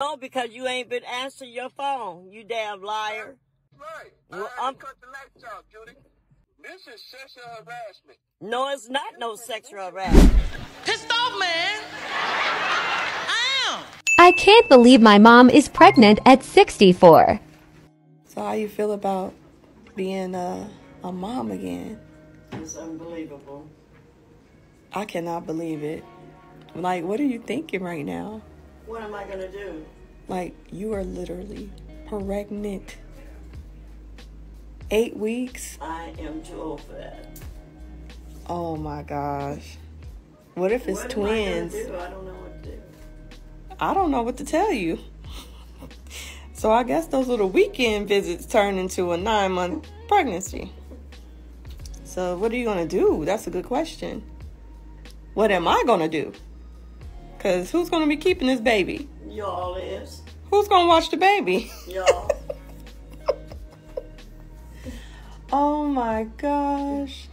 No, because you ain't been answering your phone, you damn liar. Right. Well, I cut the lights off, Judy. This is sexual harassment. No, it's not no sexual harassment. Pissed off, man. I am. I can't believe my mom is pregnant at 64. So how you feel about being a mom again? It's unbelievable. I cannot believe it. Like, what are you thinking right now? What am I going to do? Like, you are literally pregnant. 8 weeks. I am too old for that. Oh, my gosh. What if it's twins? What am I going to do? I don't know what to do. I don't know what to tell you. So I guess those little weekend visits turn into a 9-month pregnancy. So what are you going to do? That's a good question. What am I going to do? Because who's going to be keeping this baby? Y'all is. Who's going to watch the baby? Y'all. Oh, my gosh.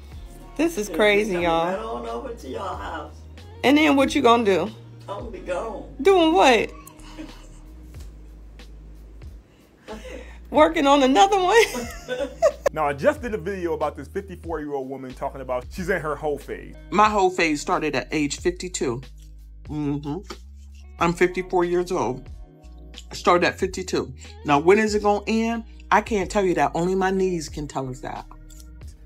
This is crazy, y'all. Right on over to your house. And then what you going to do? I'm going to be gone. Doing what? Working on another one? Now, I just did a video about this 54-year-old woman talking about she's in her whole phase. My whole phase started at age 52. I'm 54 years old. I started at 52. Now, when is it going to end? I can't tell you that. Only my knees can tell us that.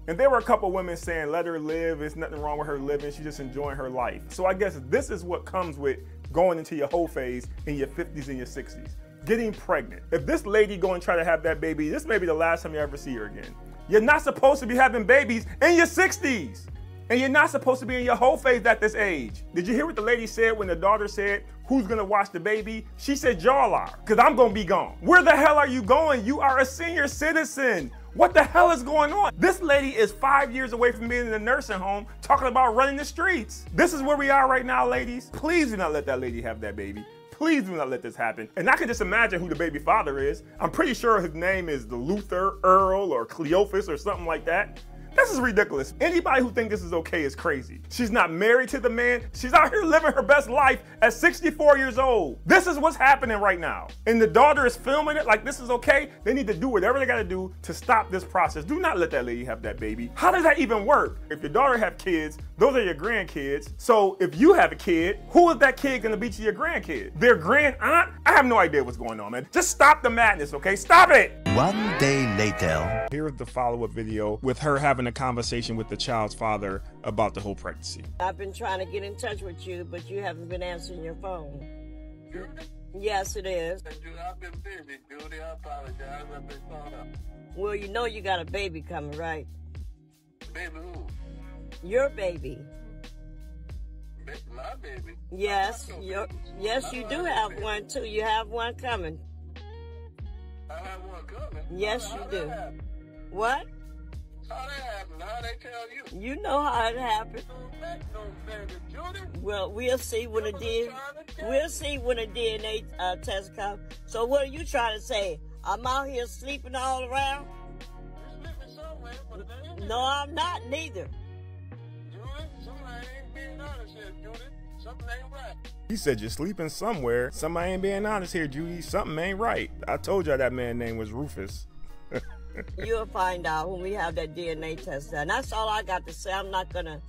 And there were a couple women saying, let her live. There's nothing wrong with her living. She's just enjoying her life. So I guess this is what comes with going into your whole phase in your 50s and your 60s. Getting pregnant. If this lady go and try to have that baby, this may be the last time you ever see her again. You're not supposed to be having babies in your 60s. And you're not supposed to be in your whole phase at this age. Did you hear what the lady said when the daughter said, who's gonna watch the baby? She said, y'all are, because I'm gonna be gone. Where the hell are you going? You are a senior citizen. What the hell is going on? This lady is 5 years away from being in a nursing home talking about running the streets. This is where we are right now, ladies. Please do not let that lady have that baby. Please do not let this happen. And I can just imagine who the baby father is. I'm pretty sure his name is the Luther Earl or Cleophas or something like that. This is ridiculous. Anybody who thinks this is okay is crazy. She's not married to the man. She's out here living her best life at 64 years old. This is what's happening right now. And the daughter is filming it like this is okay. They need to do whatever they gotta do to stop this process. Do not let that lady have that baby. How does that even work? If your daughter have kids, those are your grandkids. So if you have a kid, who is that kid gonna be to your grandkid? Their grand aunt? I have no idea what's going on, man. Just stop the madness, okay? Stop it. One day later. Here's the follow-up video with her having a conversation with the child's father about the whole pregnancy. I've been trying to get in touch with you, but you haven't been answering your phone. Judy? Yes, it is. I've been busy, Judy. I apologize. I've been caught up. Well, you know you got a baby coming, right? Baby who? Your baby. My baby? Yes. Your baby. Yes, you do have baby. One, too. You have one coming. I have one coming? Yes, you do. What? How that happened? How they tell you? You know how it happened. Well, we'll see when it did. We'll see when a DNA test comes. So what are you trying to say? I'm out here sleeping all around. You're sleeping somewhere, but it ain't. No, I'm not neither. Judy, somebody ain't being honest here, Judy. Something ain't right. He said you're sleeping somewhere. Somebody ain't being honest here, Judy. Something ain't right. I told y'all that man's name was Rufus. You'll find out when we have that DNA test done. That's all I got to say. I'm not going to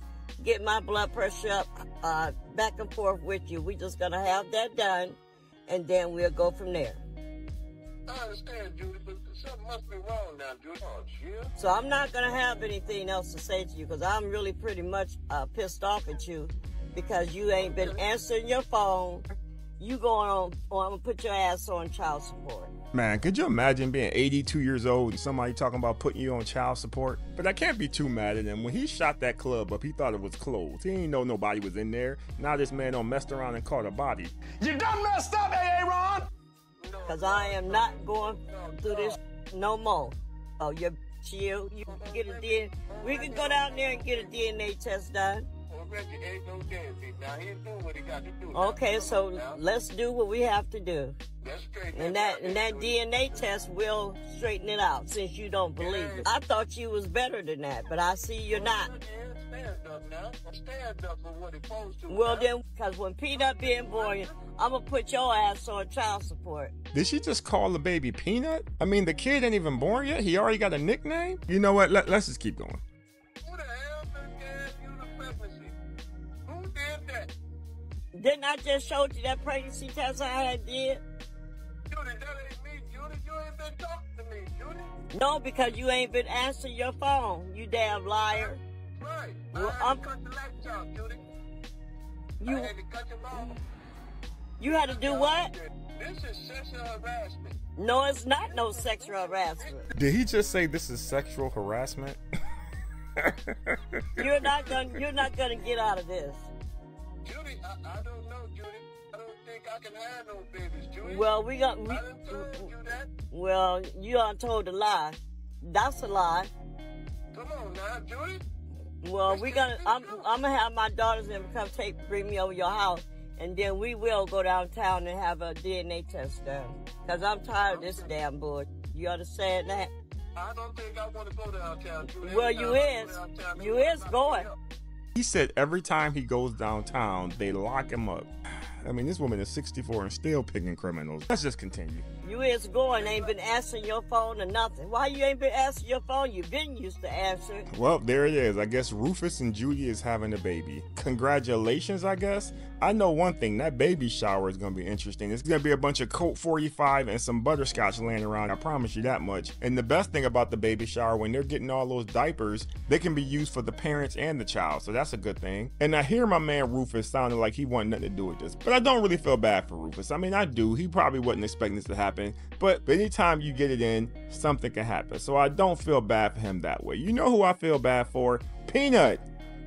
get my blood pressure up back and forth with you. We're just going to have that done, and then we'll go from there. I understand, Judy, but something must be wrong now, Judy. Oh, yeah. So I'm not going to have anything else to say to you because I'm really pretty much pissed off at you because you ain't been answering your phone. You going on, or I'm going to put your ass on child support. Man, could you imagine being 82 years old and somebody talking about putting you on child support? But I can't be too mad at him. When he shot that club up, he thought it was closed. He didn't know nobody was in there. Now this man done messed around and caught a body. You done messed up, Aaron! Because I am not going through this no more. Oh, you're chill. You can get a DNA. We can go down there and get a DNA test done. Okay, so let's do what we have to do. And that DNA test will straighten it out since you don't believe it. I thought you was better than that, but I see you're not. stand up now. A stand up for what it's supposed to. Well, then, because when Peanut being born, I'm going to put your ass on child support. Did she just call the baby Peanut? I mean, the kid ain't even born yet. He already got a nickname. You know what? Let's just keep going. Who the hell gave you the pregnancy? Who did that? Didn't I just show you that pregnancy test I had did? Judy, that ain't me, Judy. You ain't been talking to me, Judy. No, because you ain't been answering your phone, you damn liar. Right. Well, I had to cut the lights out, Judy. I had to cut them off. You had to do what? This is sexual harassment. No, it's not no sexual harassment. Did he just say this is sexual harassment? You're not gonna get out of this. Judy, I don't know, Judy. I don't think I can have no babies, Judy. Well, you done told a lie. That's a lie. Come on now, Judy. Well, I'm gonna have my daughters and bring me over your house. And then we will go downtown and have a DNA test done. Because I'm tired of this damn bull. You understand that? I don't think I want to go downtown. Judy. Well, you is going. He said every time he goes downtown, they lock him up. I mean, this woman is 64 and still picking criminals. Let's just continue. You is going. Ain't been answering your phone or nothing. Why you ain't been answering your phone? You been used to answer. Well, there it is. I guess Rufus and Judy is having a baby. Congratulations, I guess. I know one thing, that baby shower is going to be interesting. It's going to be a bunch of Colt 45 and some butterscotch laying around. I promise you that much. And the best thing about the baby shower, when they're getting all those diapers, they can be used for the parents and the child. So that's a good thing. And I hear my man Rufus sounding like he wanted nothing to do with this. But I don't really feel bad for Rufus. I mean, I do. He probably wasn't expecting this to happen. But anytime you get it in, something can happen. So I don't feel bad for him that way. You know who I feel bad for? Peanut.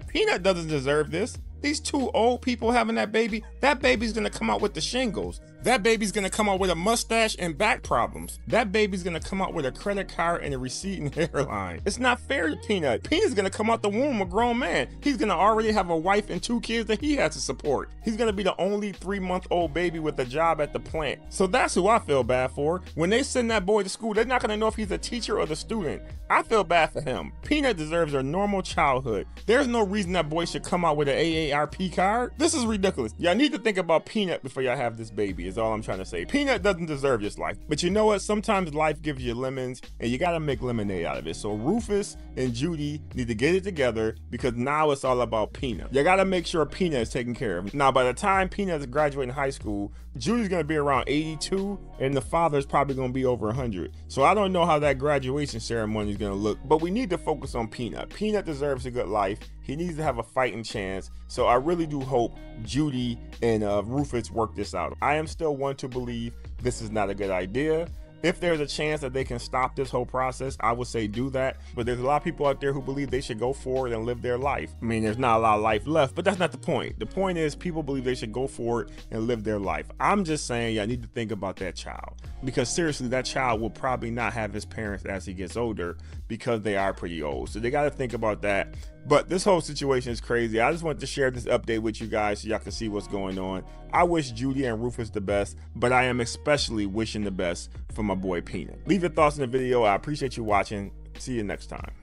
Peanut doesn't deserve this. These two old people having that baby's gonna come out with the shingles. That baby's gonna come out with a mustache and back problems. That baby's gonna come out with a credit card and a receding hairline. It's not fair to Peanut. Peanut's gonna come out the womb a grown man. He's gonna already have a wife and 2 kids that he has to support. He's gonna be the only 3-month-old baby with a job at the plant. So that's who I feel bad for. When they send that boy to school, they're not gonna know if he's a teacher or the student. I feel bad for him. Peanut deserves a normal childhood. There's no reason that boy should come out with an AARP card. This is ridiculous. Y'all need to think about Peanut before y'all have this baby. All I'm trying to say. Peanut doesn't deserve this life. But you know what? Sometimes life gives you lemons and you gotta make lemonade out of it. So Rufus and Judy need to get it together because now it's all about Peanut. You gotta make sure Peanut is taken care of. Now, by the time Peanut is graduating high school, Judy's gonna be around 82 and the father's probably gonna be over 100. So I don't know how that graduation ceremony is gonna look, but we need to focus on Peanut. Peanut deserves a good life. He needs to have a fighting chance. So I really do hope Judy and Rufus work this out. I am still one to believe this is not a good idea. If there's a chance that they can stop this whole process, I would say do that. But there's a lot of people out there who believe they should go forward and live their life. I mean, there's not a lot of life left, but that's not the point. The point is people believe they should go forward and live their life. I'm just saying y'all need to think about that child, because seriously, that child will probably not have his parents as he gets older because they are pretty old. So they got to think about that. But this whole situation is crazy. I just wanted to share this update with you guys so y'all can see what's going on. I wish Judy and Rufus the best, but I am especially wishing the best for my boy Peanut. Leave your thoughts in the video. I appreciate you watching. See you next time.